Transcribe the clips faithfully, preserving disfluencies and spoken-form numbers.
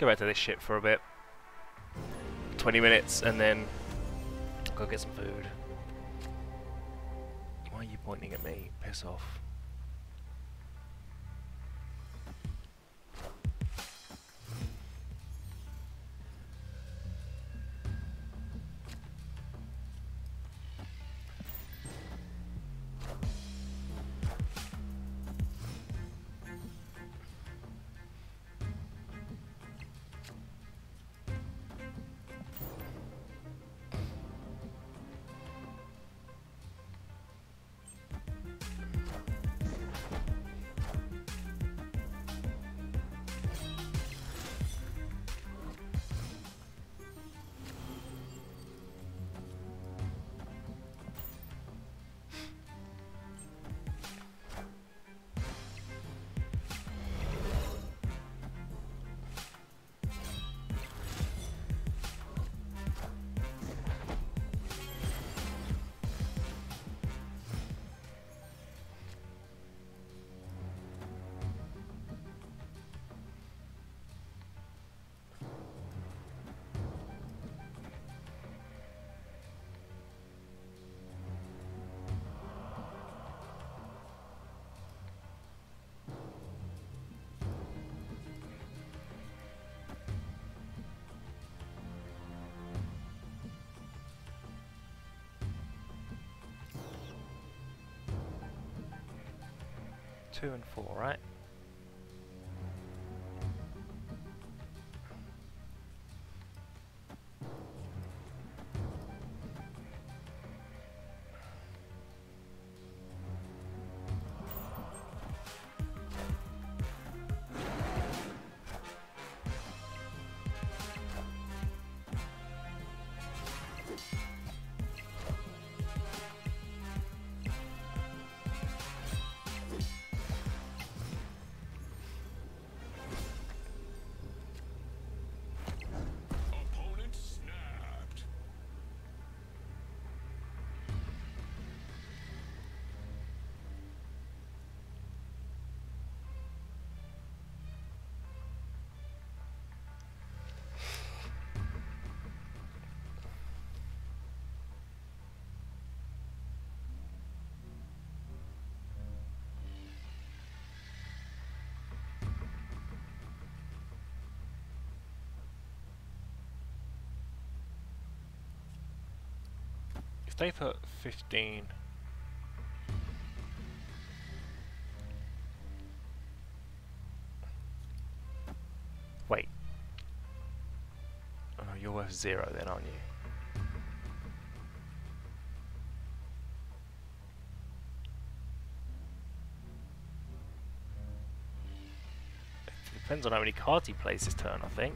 go back to this ship for a bit. twenty minutes and then go get some food. Why are you pointing at me? Piss off. Two and four, right? They put fifteen. Wait. Oh, you're worth zero then, aren't you? It depends on how many cards he plays this turn, I think.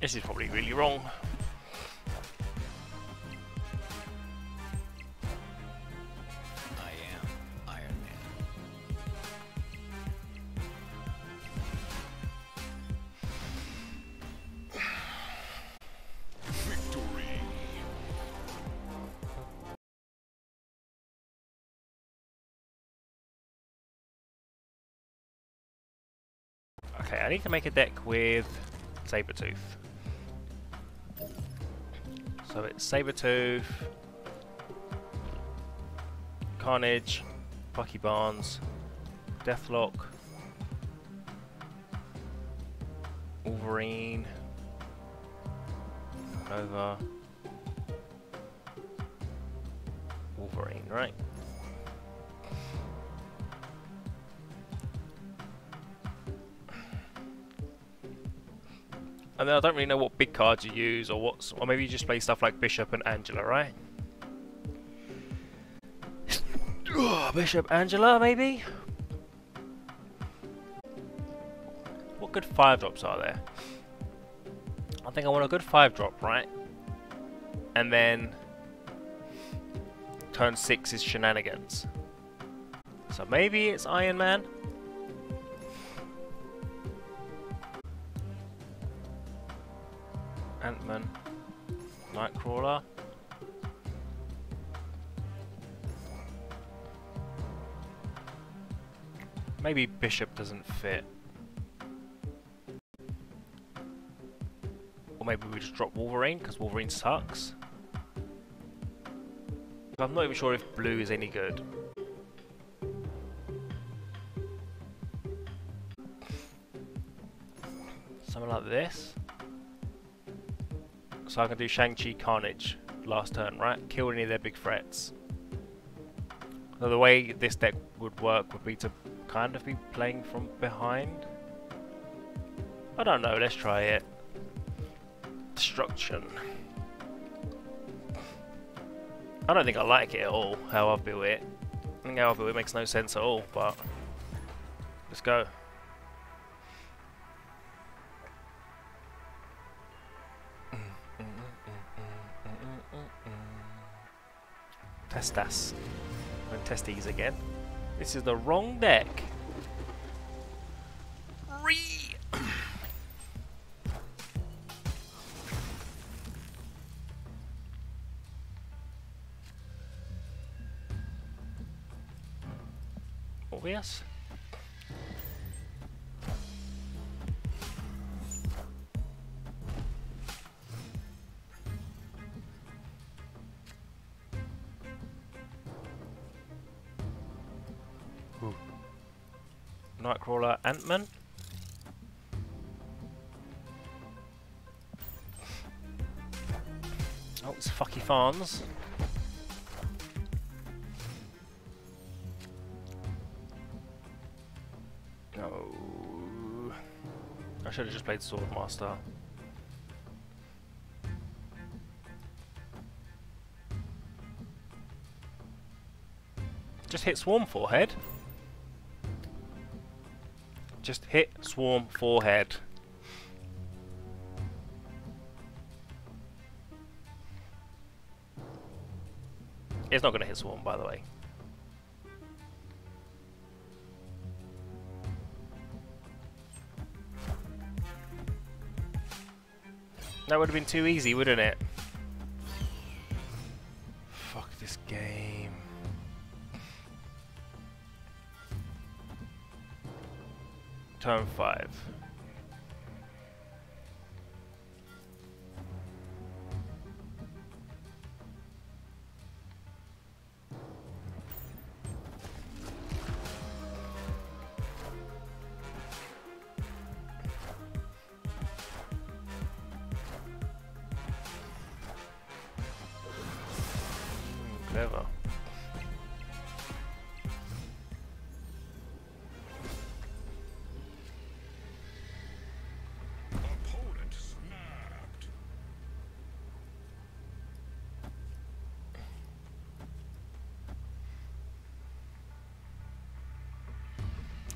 This is probably really wrong. I am Iron Man. Victory. Okay, I need to make a deck with Sabretooth. So it's Sabretooth, Carnage, Bucky Barnes, Deathlock, Wolverine, Nova, Wolverine, right? And then I don't really know what big cards you use, or what's, or maybe you just play stuff like Bishop and Angela, right? Bishop, Angela, maybe? What good five drops are there? I think I want a good five drop, right? And then turn six is shenanigans. So maybe it's Iron Man. Ant-Man. Nightcrawler. Maybe Bishop doesn't fit. Or maybe we just drop Wolverine, because Wolverine sucks. I'm not even sure if blue is any good. Something like this. So I can do Shang-Chi Carnage last turn, right? Kill any of their big threats. So the way this deck would work would be to kind of be playing from behind. I don't know, let's try it. Destruction. I don't think I like it at all, how I've built it. I think how I've built it makes no sense at all, but let's go. Testas. And testes again. This is the wrong deck. Re Obvious. Ooh. Nightcrawler, Ant-Man. Oh, it's Fucky Farms. I should have just played Swordmaster. Just hit Swarm Forehead. Just hit Swarm Forehead. It's not going to hit Swarm, by the way. That would have been too easy, wouldn't it? Fuck this game. Turn five. Clever. Opponent snapped.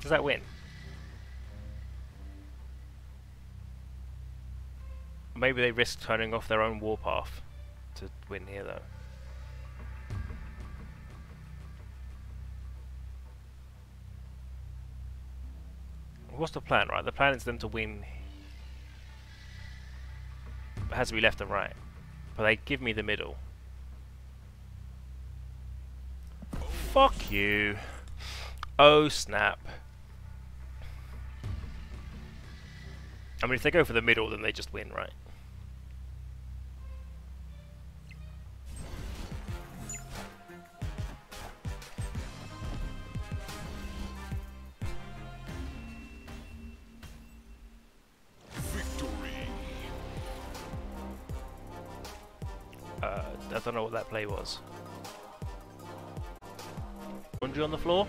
Does that win? Maybe they risk turning off their own warpath to win here, though. What's the plan, right? The plan is them to win. It has to be left and right. But they give me the middle. Fuck you. Oh, snap. I mean, if they go for the middle, then they just win, right? I don't know what that play was. Laundry on the floor?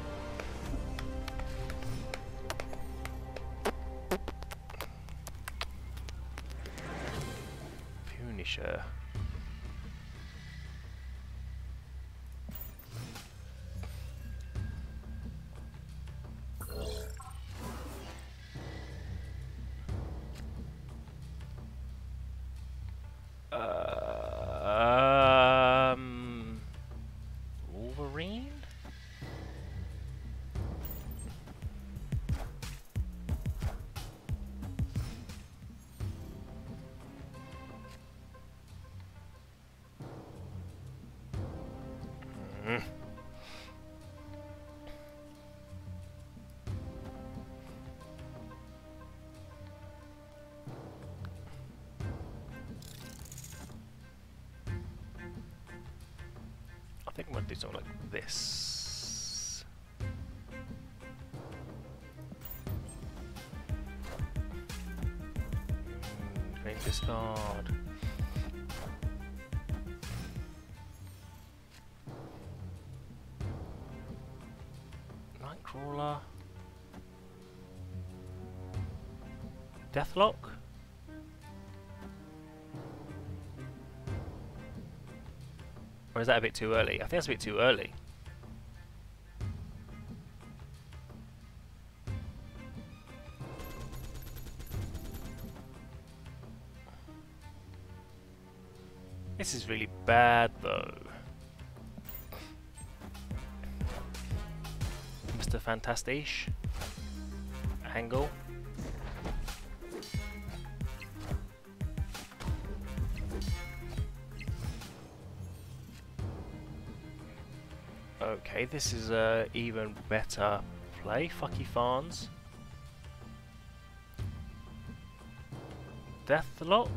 Punisher. Mm. I think we'll do something like this. Mm, green discard. Nightcrawler. Deathlock. Or is that a bit too early? I think that's a bit too early. This is really bad though. Mister Fantastic angle. Okay, this is a even better play. Bucky Barnes. Deathlock.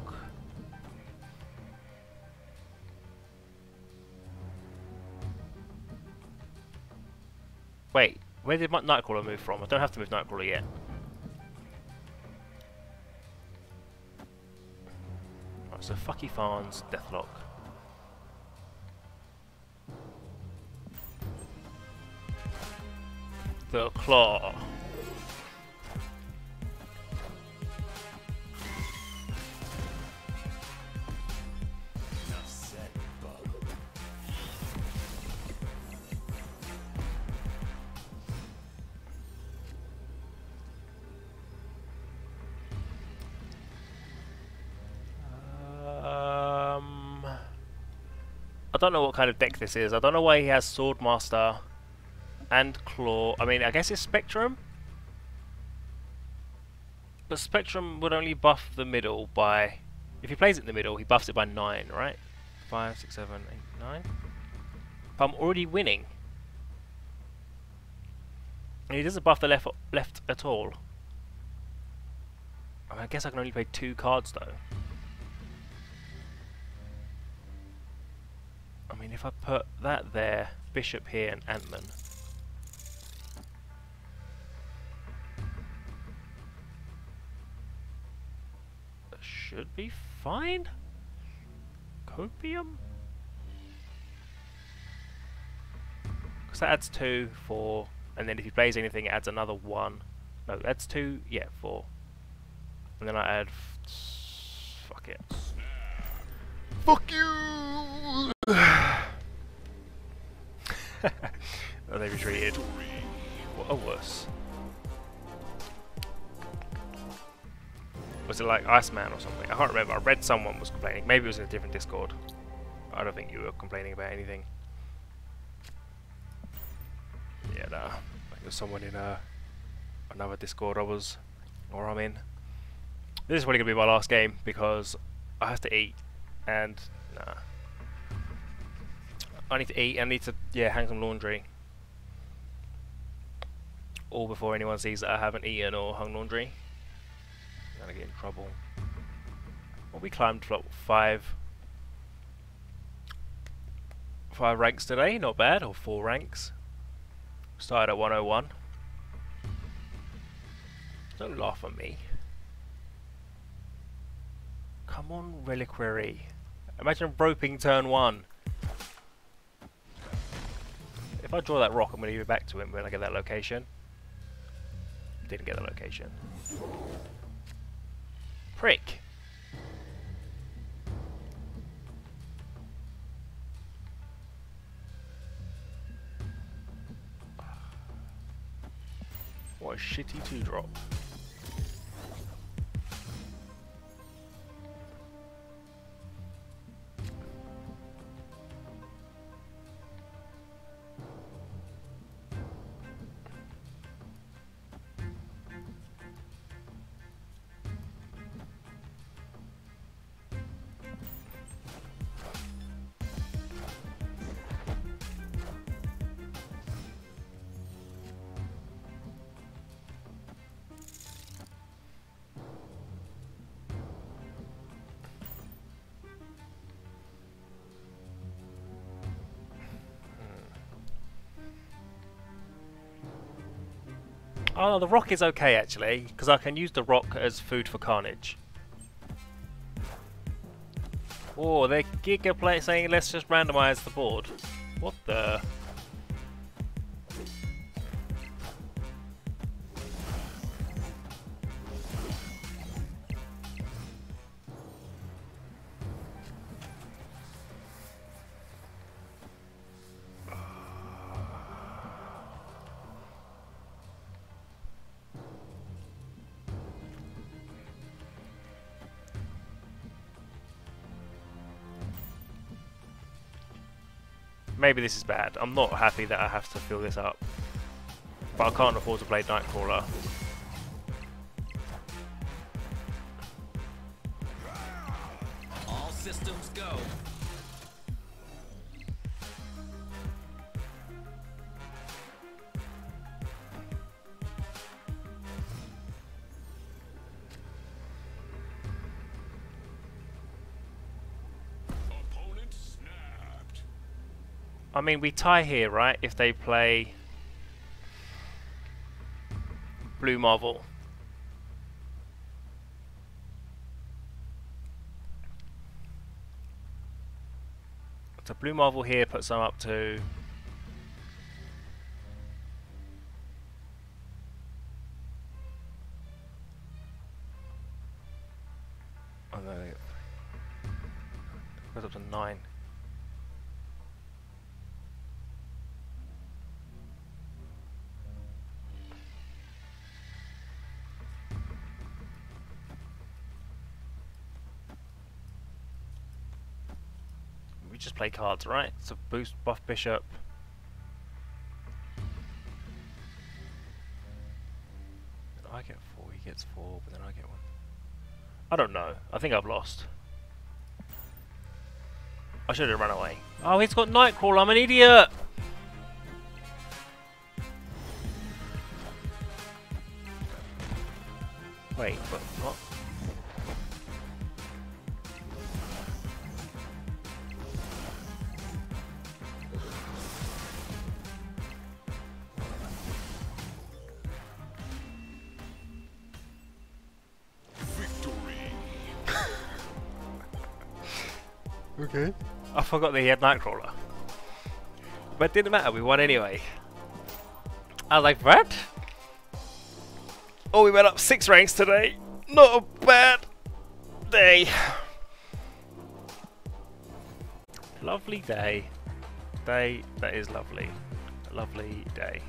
Wait, where did my Nightcrawler move from? I don't have to move Nightcrawler yet. Right, so Bucky Barnes, Deathlock. The claw. Um, I don't know what kind of deck this is. I don't know why he has Swordmaster and claw. I mean, I guess it's Spectrum, but Spectrum would only buff the middle by, if he plays it in the middle, he buffs it by nine, right? Five, six, seven, eight, nine. But I'm already winning, and he doesn't buff the left left at all. I mean, I guess I can only play two cards though. I mean, if I put that there, Bishop here, and Ant-Man. Should be fine. Copium? Because that adds two, four, and then if he plays anything, it adds another one. No, that's two, yeah, four. And then I add. F fuck it. Fuck you! Oh, they retreated. What a worse. Was it like Iceman or something? I can't remember. I read someone was complaining. Maybe it was in a different Discord. I don't think you were complaining about anything. Yeah, nah. Like there's someone in uh, another Discord I was, or I'm in. This is probably gonna be my last game because I have to eat, and nah. I need to eat. I need to yeah hang some laundry. All before anyone sees that I haven't eaten or hung laundry. Gonna get in trouble. Well, we climbed like five, five ranks today. Not bad, or four ranks. Started at one oh one. Don't laugh at me. Come on, reliquary. Imagine roping turn one. If I draw that rock, I'm gonna give it back to him when I get that location. Didn't get the location. Prick. What a shitty two drop. Oh, the rock is okay actually, because I can use the rock as food for Carnage. Oh, they're gigaplay saying let's just randomise the board. What the? Maybe this is bad. I'm not happy that I have to fill this up. But I can't afford to play Nightcrawler. All systems go. I mean, we tie here, right, if they play Blue Marvel. So Blue Marvel here puts them up to... Oh no, it goes up to nine. Just play cards, right? So boost buff Bishop. Then I get four, he gets four, but then I get one. I don't know. I think I've lost. I should have run away. Oh, he's got Nightcrawler. I'm an idiot. Wait, but what? Okay. I forgot that he had Nightcrawler. But it didn't matter, we won anyway. I was like, what? Oh, we went up six ranks today. Not a bad day. Lovely day. Day that is lovely. Lovely day.